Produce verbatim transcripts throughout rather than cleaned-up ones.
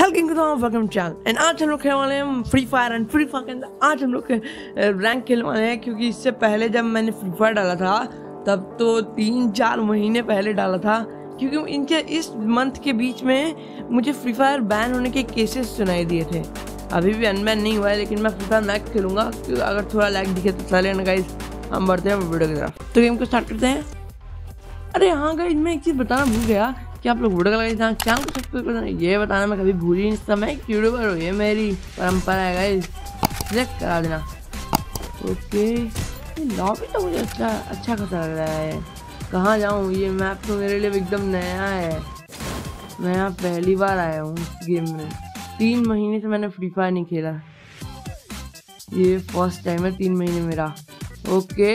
And आज हम लोग खेलने वाले हैं free fire and free fire के अंदर आज हम लोग रैंक खेलने वाले हैं, क्योंकि इससे पहले जब मैंने फ्री फायर डाला था तब तो तीन चार महीने पहले डाला था, क्योंकि इनके इस मंथ के बीच में मुझे फ्री फायर बैन होने के केसेस सुनाई दिए थे। अभी भी अनबैन नहीं हुआ है, लेकिन मैं फ्री फायर मैक्स खेलूँगा। अगर थोड़ा लैग दिखे तो चले ना गाइस, हम बढ़ते हैं वीडियो की तरफ। तो गेम को स्टार्ट करते हैं। अरे हाँ गाइस, मैं एक चीज़ बताना भूल गया कि आप लोग वीडियो का लाइक चैनल को सब्सक्राइब करना, ये बताना मैं कभी भूल ही नहीं सकता। मैं यूट्यूबर हूँ, ये मेरी परंपरा है गाइस, चेक करा देना। ओके, लॉबी तो मुझे अच्छा अच्छा खासा लग रहा है। कहाँ जाऊँ, ये मैप तो मेरे लिए एकदम नया है, मैं यहाँ पहली बार आया हूँ इस गेम में। तीन महीने से मैंने फ्री फायर नहीं खेला, ये फर्स्ट टाइम है तीन महीने मेरा। ओके,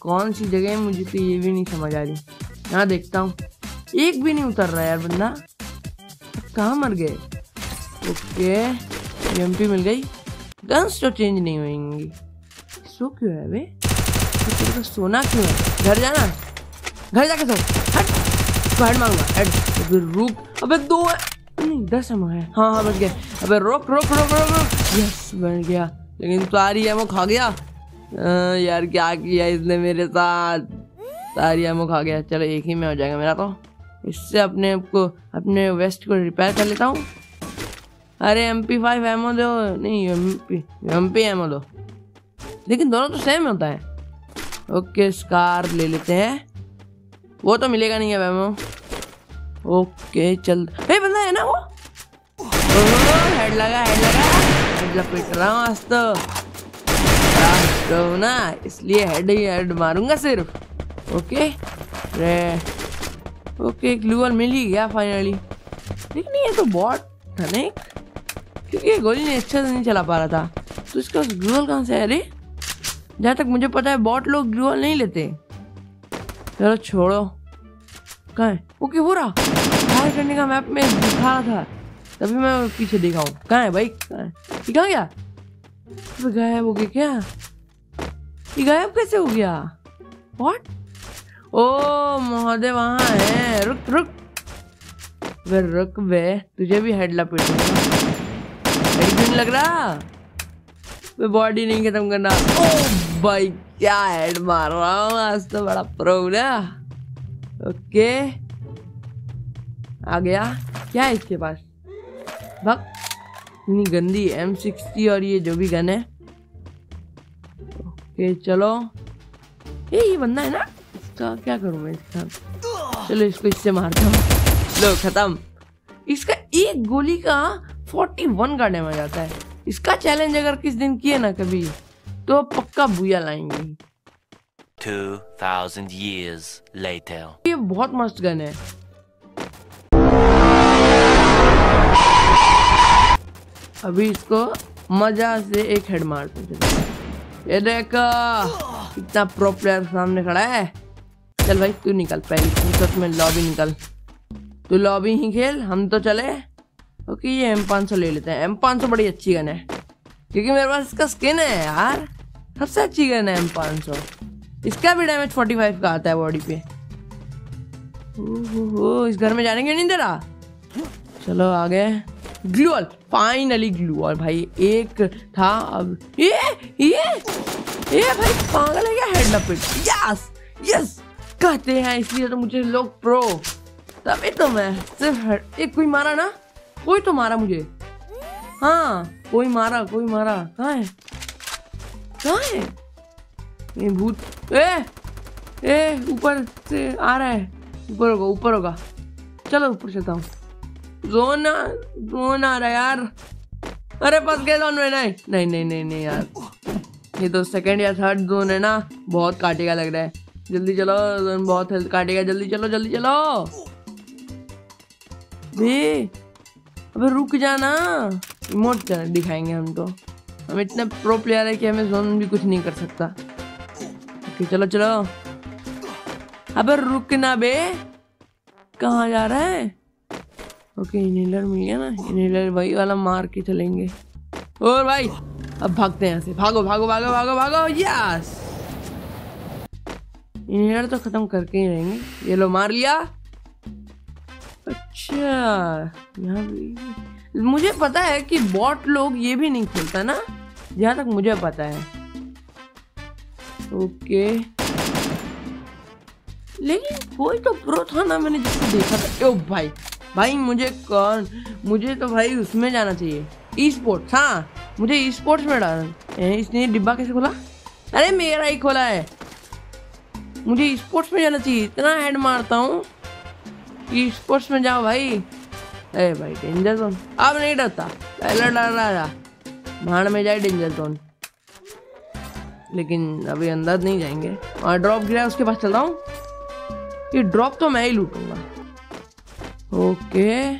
कौन सी जगह है मुझे तो ये भी नहीं समझ आ रही। यहाँ देखता हूँ, एक भी नहीं उतर रहा यार बंदा, कहाँ मर गए। ओके, एमपी मिल गई। गन्स तो चेंज नहीं होंगी, सो क्यों है बे? तेरे को सोना क्यों है? घर जाना, घर जाके सो। हट, तो हेड मारूंगा, हेड। अबे रुक, अबे दो नहीं दस हम है। हाँ हाँ बच गए। अबे रोक रोक रोक रोक रोक। यस, बन गया, लेकिन सारी एमो खा गया। आ, यार क्या किया इसने मेरे साथ, सारी एमो खा गया। चलो एक ही में हो जाएगा मेरा, तो इससे अपने को अपने वेस्ट को रिपेयर कर लेता हूँ। अरे एम पी फाइव एमो दो, नहीं M P M P ammo दो, लेकिन दोनों तो सेम होता है। ओके, स्कार ले लेते हैं, वो तो मिलेगा नहीं है एमो। ओके चल, ए बंदा है ना वो। हेड लगा, हेड लगा, लपेट रहा हूँ आज तो ना, इसलिए हेड ही हेड मारूंगा सिर्फ। ओके रे, ओके ग्लू वॉल मिल ही गया फाइनली। लेकिन ये तो बॉट था नहीं, क्योंकि ये गोली ने अच्छे से नहीं चला पा रहा था, तो इसका ग्लू वॉल कहाँ से है? अरे जहाँ तक मुझे पता है बॉट लोग ग्लू वॉल नहीं लेते। चलो छोड़ो, कहाँ है? ओके हो रहा, फायर करने का मैप में दिखा रहा था, तभी मैं पीछे देखा हूँ। कहाँ है भाई, कहाँ है? कहाँ गया? तो गायब हो गया क्या? ये गायब कैसे हो गया? वॉट? ओ महोदय वहाँ है, रुक रुक वे, रुक वे, तुझे भी हेड लपेट नहीं लग रहा, वे बॉडी नहीं खत्म करना। ओ भाई क्या हेड मार रहा हूँ आज तो, बड़ा प्रो ना। ओके आ गया, क्या है इसके पास? भाग, इतनी गंदी एम सिक्सटी और ये जो भी गन है। ओके चलो, ये बंदा है ना, क्या करूं मैं इसका? चलो इसको इससे मारता हूँ, लो खत्म। इसका एक गोली का इकतालीस का डैमेज आता है। इसका चैलेंज अगर किस दिन किए ना कभी, तो पक्का बुया लाएंगे। दो हज़ार years later, ये बहुत मस्त गन है। अभी इसको मजा से एक हेड मारते हैं। ये देखो, इतना प्रो प्लेयर सामने खड़ा है। चल भाई तू निकल, पहले फुर्सत में लॉबी निकल, तू लॉबी ही खेल, हम तो चले। ओके ये एम पाँच सौ ले लेते हैं, एम पाँच सौ बड़ी अच्छी गन है, क्योंकि मेरे पास इसका स्किन है यार, सबसे अच्छी गन है एम पाँच सौ। इसका भी डैमेज पैंतालीस का आता है बॉडी पे। ओहो, इस घर में जाने के नहीं दे रहा। चलो आ गए, glue wall finally, glue wall भाई एक था, अब ये ये ये भाई पागल है क्या? हेड लपेट, यस यस कहते हैं, इसलिए तो मुझे लोग प्रो। तभी तो मैं सिर्फ एक, कोई मारा ना, कोई तो मारा मुझे। हाँ कोई मारा, कोई मारा। कहाँ है, कहाँ है ये भूत? ए ए ऊपर से आ रहा है, ऊपर होगा, ऊपर होगा। चलो ऊपर चलता हूँ। जोन जोन आ रहा है यार। अरे फंस गए जोन में। नहीं नहीं नहीं नहीं नहीं यार, ये तो सेकेंड या थर्ड जोन है ना, बहुत काटेगा लग रहा है। जल्दी चलो, जोन बहुत हेल्थ काटेगा, जल्दी चलो जल्दी चलो। बे अबे रुक जाना, इमोट दिखाएंगे हम तो, हम इतने प्रो प्लेयर है कि हमें जोन भी कुछ नहीं कर सकता। ओके चलो चलो, अबे रुकना बे, कहाँ जा रहा है? ओके इनहेलर मिल गया ना, इनहेलर वही वाला मार के चलेंगे। और भाई अब भागते हैं यहाँ से, भागो भागो भागो भागो भागो। यस, इन्हेलर तो खत्म करके ही रहेंगे। ये लो मार लिया। अच्छा यहाँ भी मुझे पता है कि बॉट लोग ये भी नहीं खेलता ना, जहाँ तक मुझे पता है। ओके लेकिन कोई तो प्रो था ना, मैंने जिसको देखा था। ओ भाई भाई मुझे कौन, मुझे तो भाई उसमें जाना चाहिए ई स्पोर्ट्स। हाँ मुझे ई स्पोर्ट्स में डालना। इसने डिब्बा कैसे खोला? अरे मेरा ही खोला है। मुझे ई स्पोर्ट्स में जाना चाहिए। इतना हेड मारता हूँ ई स्पोर्ट्स में जाओ भाई। अरे भाई डेंजर जोन अब नहीं डरता, पहले डर रहा था। भाड़ में जाए डेंजर जोन, लेकिन अभी अंदर नहीं जाएंगे। और ड्रॉप गिरा उसके पास चल रहा हूँ। ये ड्रॉप तो मैं ही लूटूंगा। ओके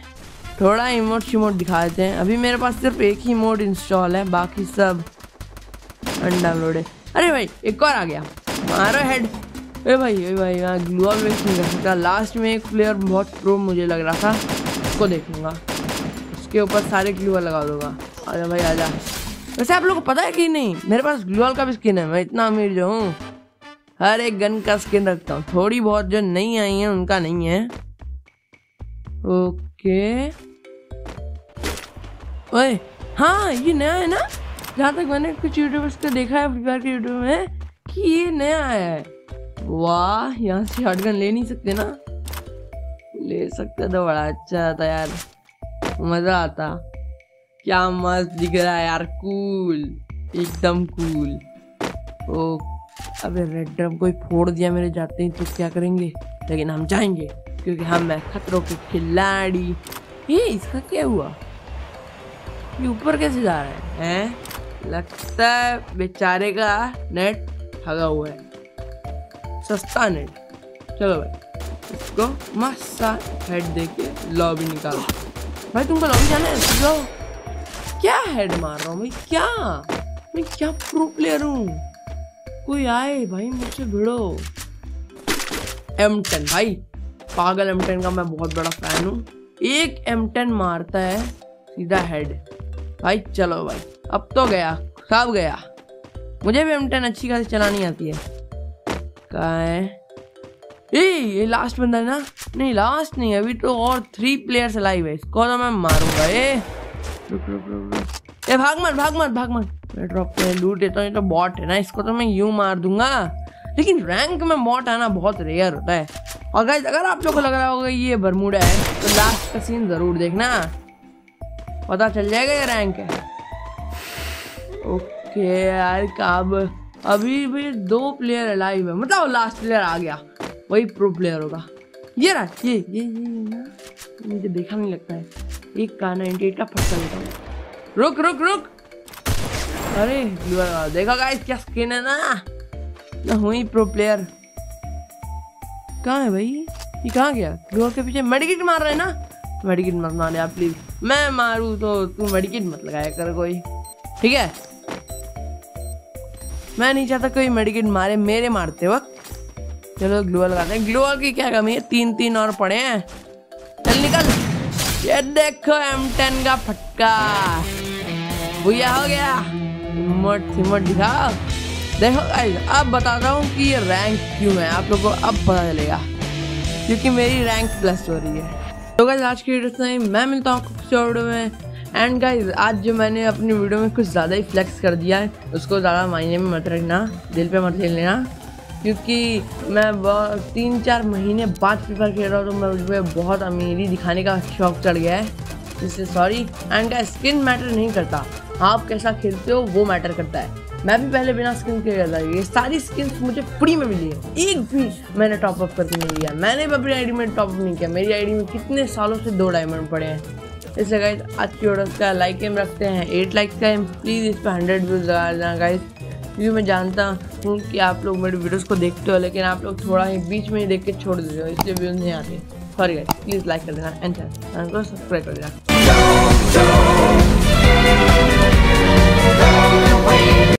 थोड़ा इमोट शिमोट दिखा देते हैं। अभी मेरे पास सिर्फ एक ही इमोट इंस्टॉल है, बाकी सब अनडाउनलोडेड। अरे भाई एक और आ गया, मारो हेड। अरे भाई ए भाई यहाँ ग्लू वॉल वेस्ट नहीं कर सकता। लास्ट में एक प्लेयर बहुत प्रो मुझे लग रहा था, उसको देखूंगा, उसके ऊपर सारे ग्लू वॉल लगा दूंगा। आजा भाई आजा। वैसे आप लोग को पता है कि नहीं, मेरे पास ग्लू वॉल का भी स्किन है। मैं इतना अमीर जो हूँ, हर एक गन का स्किन रखता हूँ। थोड़ी बहुत जो नहीं आई है उनका नहीं है। ओके ओए हाँ ये नया है ना, जहाँ तक मैंने कुछ यूट्यूबर्स को देखा है फ्री फायर के यूट्यूब में कि ये नया है। वाह यहाँ से शॉटगन ले नहीं सकते ना? ले सकते तो बड़ा अच्छा था यार, मजा आता। क्या मस्त दिख रहा है यार, कूल एकदम कूल। ओ अबे रेड ड्रम कोई फोड़ दिया मेरे जाते ही, तो क्या करेंगे? लेकिन हम जाएंगे क्योंकि हम खतरों के खिलाड़ी। ये इसका क्या हुआ, ये ऊपर कैसे जा रहा है? हैं लगता है बेचारे का नेट ठगा हुआ है, सस्ता नेट। चलो भाई इसको मस्त सा हेड देके लॉबी निकालो। भाई तुमको लॉबी जाना है? जाओ। क्या हेड मार रहा हूँ भाई, क्या मैं क्या प्रो प्लेयर हूँ? कोई आए भाई मुझसे भिड़ो। एम टेन भाई पागल, एम टेन का मैं बहुत बड़ा फैन हूँ। एक एम टेन मारता है सीधा हेड। भाई चलो भाई अब तो गया सब गया। मुझे भी एम टेन अच्छी खासी चलानी आती है। कहाँ है ए ये लास्ट बंदा है ना? नहीं लास्ट नहीं, अभी तो और थ्री प्लेयर्स लाइव है। इसको तो मैं मारूंगा। ए रुक रुक रुक रुक ए भाग मत भाग मत भाग मत। ड्रॉप पे लूट देता हूँ। ये तो बॉट है ना, इसको तो मैं यूं मार दूंगा। लेकिन रैंक में बॉट आना बहुत रेयर होता है। और गाइस अगर आप लोगों को लग रहा होगा ये बर्मुडा है तो लास्ट का सीन जरूर देखना, पता चल जाएगा ये रैंक है। ओके यार काब अभी भी दो प्लेयर लाइव है, मतलब लास्ट प्लेयर आ गया वही प्रो प्लेयर होगा। ये रहा ये ये ये ना मुझे देखा नहीं लगता है। एक का नाइनटी एट का फटका लेता हूँ। रुक रुक रुक अरे देखो गाइस क्या स्किन है ना, मैं हूँ ही प्रो प्लेयर। कहाँ है भाई ये, कहाँ गया? ग्लू के पीछे मेडिकिट मार रहा है ना। मेडिकिट मत मारे आप प्लीज, मैं मारू तो तू मेडिकिट मत लगाया कर कोई, ठीक है? मैं नहीं चाहता कोई मेडिकिट मारे मेरे मारते वक्त। चलो ग्लू लगाते हैं। ग्लू की क्या कमी है, तीन तीन और पड़े हैं। चल निकल। ये देखो एम टेन का फटका भूया हो गया। हिम्मत हिम्मत दिखाओ। देखो गाइस अब बताता हूँ कि ये रैंक क्यों है, आप लोगों को अब पता चलेगा क्योंकि मेरी रैंक प्लस हो रही है। तो गाइस आज की वीडियो से मैं मिलता हूँ कुछ और वीडियो में। एंड गाइस आज जो मैंने अपनी वीडियो में कुछ ज़्यादा ही फ्लैक्स कर दिया है, उसको ज़्यादा मायने में मत रखना, दिल पर मत ले लेना, क्योंकि मैं तीन चार महीने बाद फ्री फायर खेल रहा हूँ तो मैं मुझे बहुत अमीरी दिखाने का शौक चढ़ गया है, इससे sorry. And guys skin matter नहीं करता, आप कैसा खेलते हो वो मैटर करता है। मैं भी पहले बिना स्किन के खेलता था। ये सारी स्किन्स मुझे फ्री में मिली है, एक भी मैंने टॉप अप करके नहीं लिया। मैंने भी अपनी आईडी में टॉप अप नहीं किया। मेरी आईडी में कितने सालों से दो डायमंड पड़े हैं। इसलिए गाइस आज की वीडियो का लाइक एम रखते हैं एट लाइक्स का एम। प्लीज़ इस पर हंड्रेड व्यूज लगा देना गाइस, क्योंकि मैं जानता हूँ कि आप लोग मेरे वीडियोज़ को देखते हो, लेकिन आप लोग थोड़ा ही बीच में ही देख के छोड़ देते हो, इसलिए व्यूज नहीं आते। सॉरी गाइस, प्लीज़ लाइक कर देना एंड चैनल को सब्सक्राइब कर देना।